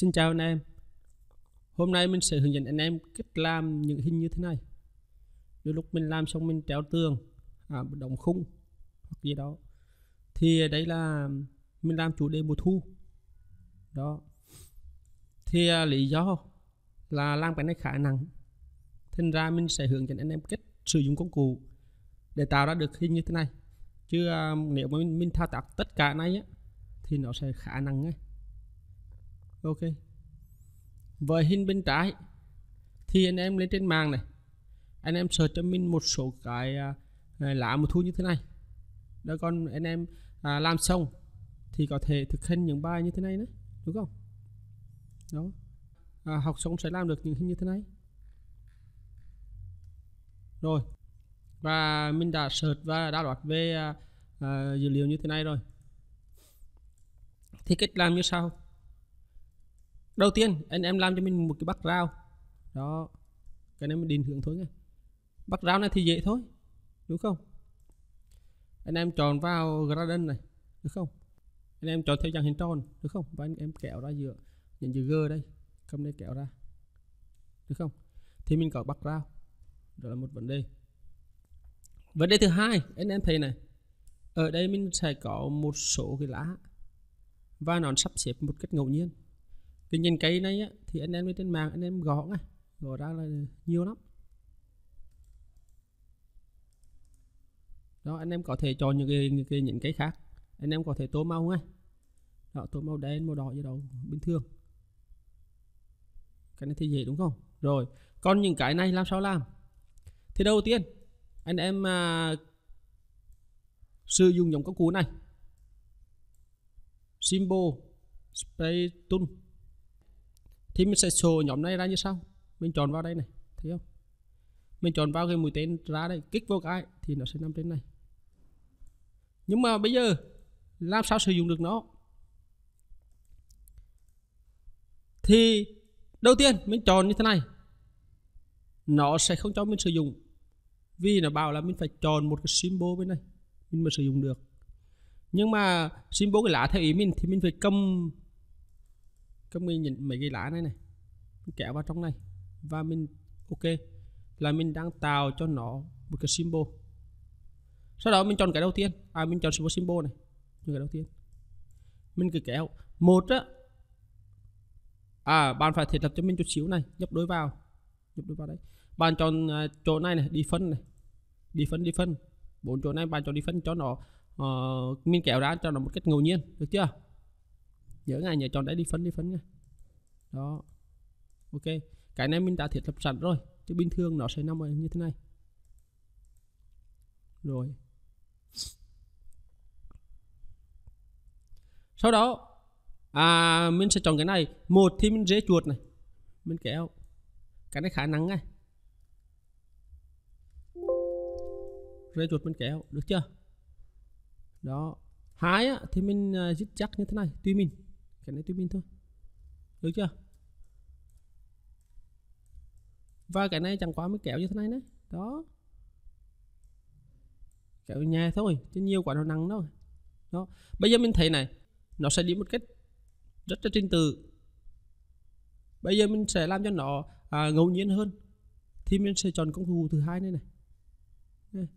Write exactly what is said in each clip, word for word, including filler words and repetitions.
Xin chào anh em. Hôm nay mình sẽ hướng dẫn anh em cách làm những hình như thế này. Đôi lúc mình làm xong mình treo tường, à, đóng khung hoặc gì đó. Thì đấy là mình làm chủ đề mùa thu. Đó. Thì à, lý do là làm cái này khá nặng. Thành ra mình sẽ hướng dẫn anh em cách sử dụng công cụ để tạo ra được hình như thế này. Chứ à, nếu mà mình, mình thao tác tất cả này á, thì nó sẽ khá nặng ấy. Ok. Với hình bên trái thì anh em lên trên mạng này, anh em search cho mình một số cái à, lá mùa thu như thế này. Đó, còn anh em à, làm xong thì có thể thực hành những bài như thế này nữa, đúng không? Đó. À, học xong sẽ làm được những hình như thế này. Rồi. Và mình đã search và đã đoạt về à, à, dữ liệu như thế này rồi. Thì cách làm như sau. Đầu tiên anh em làm cho mình một cái background. Đó, cái này mình định hướng thôi nha. Background này thì dễ thôi, đúng không? Anh em chọn vào gradient này, đúng không? Anh em chọn theo dạng hình tròn, đúng không? Và anh em kéo ra giữa những chữ G đây, cầm đây kéo ra, đúng không? Thì mình có background. Đó là một vấn đề. Vấn đề thứ hai, anh em thấy này, ở đây mình sẽ có một số cái lá và nó sắp xếp một cách ngẫu nhiên. Cái nhìn cây này á, thì anh em lên trên mạng anh em gõ này, gõ ra là nhiều lắm. Đó, anh em có thể chọn những cái, những cái, những cái khác. Anh em có thể tô màu ngay. Đó, tô màu đen, màu đỏ gì đó bình thường. Cái này thì dễ đúng không? Rồi, còn những cái này làm sao làm? Thì đầu tiên anh em à, sử dụng dòng công cụ này, Symbol sprayer tool. Thì mình sẽ sổ nhóm này ra như sau. Mình chọn vào đây này, thấy không? Mình chọn vào cái mũi tên ra đây, kích vô cái thì nó sẽ nằm trên này. Nhưng mà bây giờ làm sao sử dụng được nó? Thì đầu tiên mình chọn như thế này, nó sẽ không cho mình sử dụng, vì nó bảo là mình phải chọn một cái symbol bên này mình mới sử dụng được. Nhưng mà symbol cái lá theo ý mình thì mình phải cầm các mình nhìn mấy cái lá này này, mình kéo vào trong này và mình ok là mình đang tạo cho nó một cái symbol. Sau đó mình chọn cái đầu tiên, à mình chọn symbol này, cái đầu tiên mình cứ kéo một á, à bạn phải thiết lập cho mình chút xíu này, nhấp đối vào, nhấp đối vào đấy. Bạn chọn chỗ này này, đi phân này, đi phân đi phân bốn chỗ này bạn chọn đi phân cho nó, uh, mình kéo ra cho nó một cách ngẫu nhiên, được chưa? Nhớ ngày nhớ chọn đấy, đi phân đi phân nha. Đó. Ok. Cái này mình đã thiết lập sẵn rồi, chứ bình thường nó sẽ nằm như thế này. Rồi. Sau đó à, mình sẽ chọn cái này. Một thì mình rẽ chuột này, mình kéo. Cái này khá nắng ngay. Rẽ chuột mình kéo, được chưa? Đó. Hai á, thì mình uh, dít chắc như thế này, tùy mình. Cái này tùy mình thôi, được chưa? Và cái này chẳng qua mới kéo như thế này đấy. Đó, kéo nhẹ thôi, chứ nhiều quá nó nặng đâu. Đó, bây giờ mình thấy này, nó sẽ đi một cách rất là trình tự. Bây giờ mình sẽ làm cho nó à, ngẫu nhiên hơn. Thì mình sẽ chọn công cụ thứ hai này này, đây.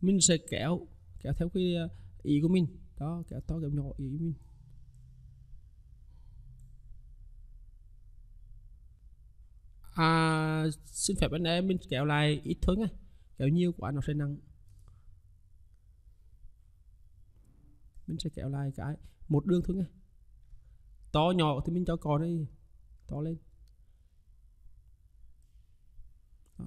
Mình sẽ kéo kéo theo cái uh, ý của mình. Đó, kéo to kéo nhỏ ý của mình. À, xin phép anh em mình kéo lại ít thôi nha, kéo nhiều quá nó sẽ nặng. Mình sẽ kéo lại cái một đường thôi nha. To nhỏ thì mình cho cò đây to lên. Đó.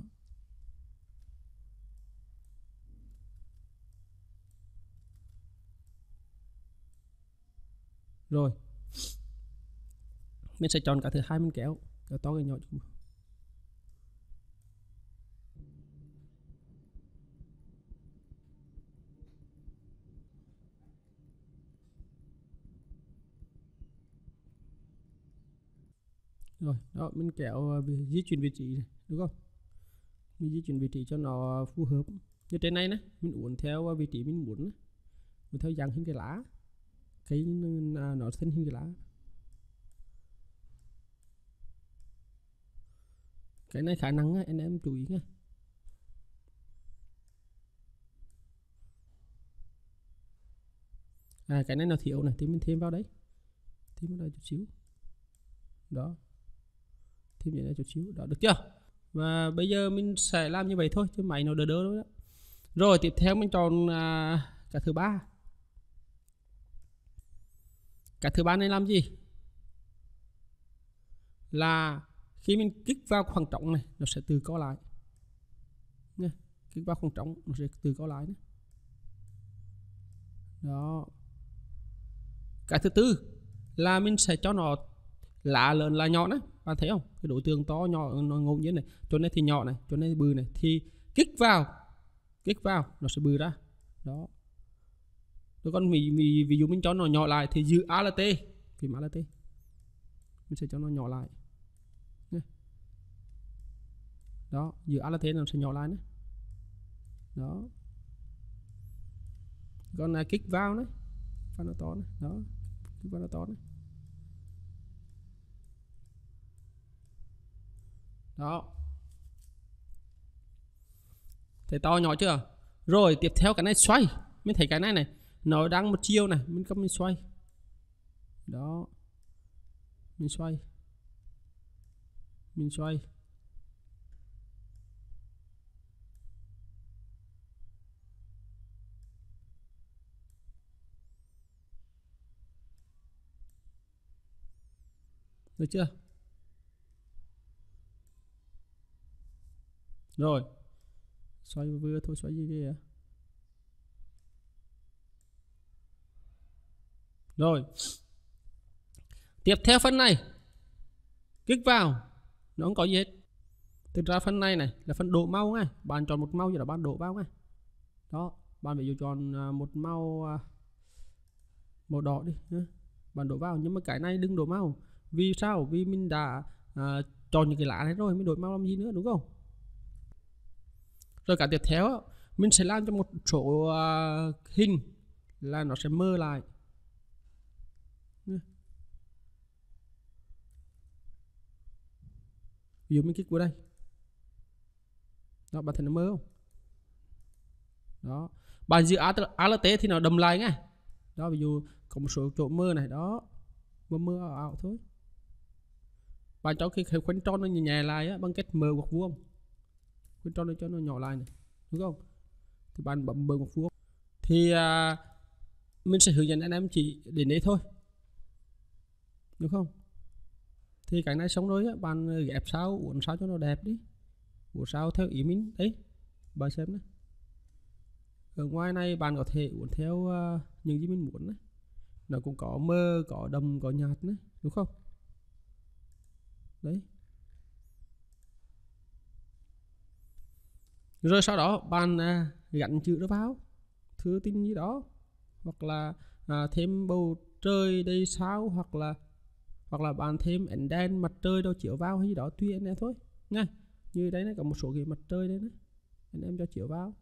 Rồi mình sẽ chọn cả thứ hai, mình kéo kéo to cái nhỏ chút. Rồi, đó, mình kéo di chuyển vị trí này, đúng không? Mình di chuyển vị trí cho nó phù hợp. Như trên này nè, mình uốn theo vị trí mình muốn, uốn theo dạng hình cái lá, cái nó thành hình cái lá. Cái này khả năng anh em chú ý nha. À, cái này nó thiếu này thì mình thêm vào đấy, thêm vào đây chút xíu đó, thêm vào đây chút xíu đó, được chưa? Và bây giờ mình sẽ làm như vậy thôi chứ máy nó đỡ đỡ đó. Rồi tiếp theo mình chọn à, cả thứ ba. Cả thứ ba này làm gì? Là khi mình kích vào khoảng trống này nó sẽ tự có lại nha, kích vào khoảng trống nó sẽ tự có lại nữa. Đó. Cái thứ tư là mình sẽ cho nó lá lớn lá nhỏ đấy, bạn thấy không? Cái đối tượng to nhỏ nó ngẫu nhiên này, chỗ này thì nhỏ này, chỗ này thì bự này, thì kích vào, kích vào nó sẽ bự ra. Đó. Rồi còn ví, ví, ví dụ mình cho nó nhỏ lại thì giữ Alt, phím Alt. Mình sẽ cho nó nhỏ lại. Đó, giữ Alt nó sẽ nhỏ lại nữa. Đó. Còn là kích vào đấy, và nó to này. Đó, kích vào nó to này. Đó. Thấy to nhỏ chưa? Rồi tiếp theo cái này xoay. Mình thấy cái này này nó đang một chiều này, mình cầm mình xoay. Đó. Mình xoay. Mình xoay. Được chưa? Rồi. Xoay vừa thôi, xoay gì kia. Rồi. Tiếp theo phần này. Kích vào. Nó không có gì hết. Thực ra phần này này là phần độ màu ngay. Bạn chọn một màu gì đó bạn độ vào ngay. Đó, bạn ví dụ chọn một màu màu đỏ đi, bạn độ vào, nhưng mà cái này đừng độ màu. Vì sao? Vì mình đã à, chọn những cái lá này rồi, mình đổi màu làm gì nữa, đúng không? Rồi cả tiếp theo mình sẽ làm cho một số à, hình là nó sẽ mơ lại. Ví dụ mình kích vào đây. Đó, bạn thấy nó mơ không? Đó. Bạn giữ Alt thì nó đầm lại ngay. Đó, ví dụ có một số chỗ mơ này đó. Và mơ ảo ảo thôi. Và cho cái khoanh tròn nó nhẹ lại á, bằng cách mờ hoặc vuông. Khoanh tròn nó cho nó nhỏ lại này, đúng không? Thì bạn bấm mờ hoặc vuông. Thì à, mình sẽ hướng dẫn anh em chỉ đến đấy thôi, đúng không? Thì cái này xong rồi á, bạn ghép sao, uốn sao cho nó đẹp đi, uốn sao theo ý mình đấy. Bạn xem này. Ở ngoài này bạn có thể uốn theo uh, những gì mình muốn đấy. Nó cũng có mơ, có đầm, có nhạt nữa, đúng không? Đấy. Rồi sau đó bạn à, gắn chữ nó vào thứ tin như đó, hoặc là à, thêm bầu trời đây sao, hoặc là hoặc là bạn thêm ảnh đen mặt trời đâu chiếu vào hay gì đó tùy anh em thôi nha. Như đấy nó có một số cái mặt trời đấy, đấy. Anh em cho chiếu vào.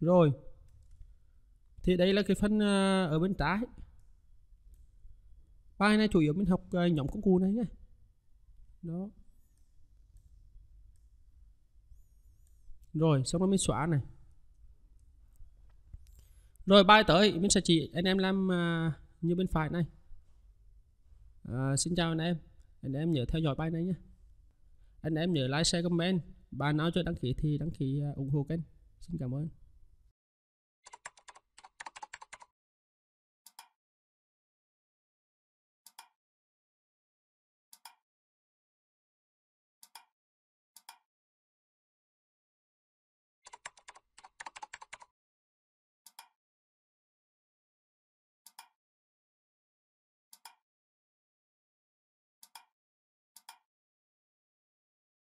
Rồi. Thì đây là cái phần ở bên trái. Bài này chủ yếu mình học nhóm công cụ này nhé. Đó. Rồi xong rồi mình xóa này. Rồi bài tới mình sẽ chỉ anh em làm như bên phải này. à, Xin chào anh em. Anh em nhớ theo dõi bài này nhé. Anh em nhớ like, share, comment. Bạn nào chưa đăng ký thì đăng ký ủng hộ kênh. Xin cảm ơn.